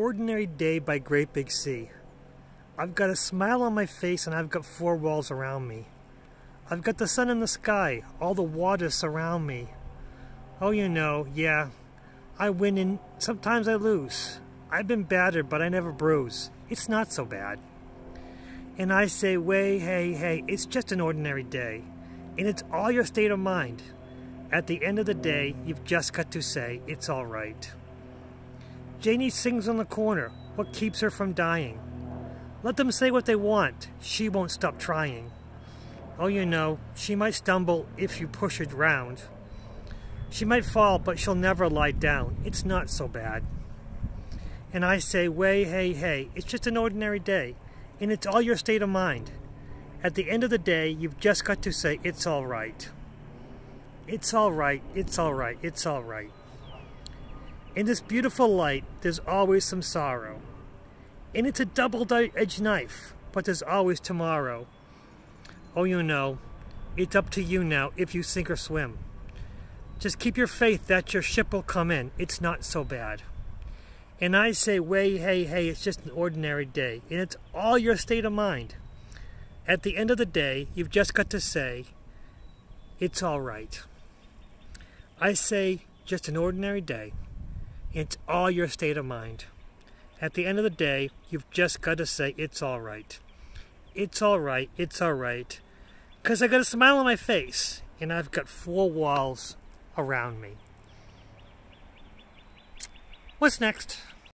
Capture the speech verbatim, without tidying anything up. ordinary day by Great Big Sea. I've got a smile on my face and I've got four walls around me. I've got the sun in the sky, all the waters surround me. Oh, you know, yeah, I win and sometimes I lose. I've been battered, but I never bruise. It's not so bad. And I say, way, hey, hey, it's just an ordinary day. And it's all your state of mind. At the end of the day, you've just got to say, it's all right. Janie sings on the corner, what keeps her from dying? Let them say what they want, she won't stop trying. Oh, you know, she might stumble if you push her round. She might fall, but she'll never lie down. It's not so bad. And I say, way, hey, hey, it's just an ordinary day. And it's all your state of mind. At the end of the day, you've just got to say, it's all right. It's all right, it's all right, it's all right. In this beautiful light, there's always some sorrow. And it's a double-edged knife, but there's always tomorrow. Oh, you know, it's up to you now if you sink or swim. Just keep your faith that your ship will come in. It's not so bad. And I say, way, hey, hey, it's just an ordinary day. And it's all your state of mind. At the end of the day, you've just got to say, it's all right. I say, just an ordinary day. And it's all your state of mind. At the end of the day, you've just got to say, it's all right. It's all right. It's all right. Because I got a smile on my face. And I've got four walls around me. What's next?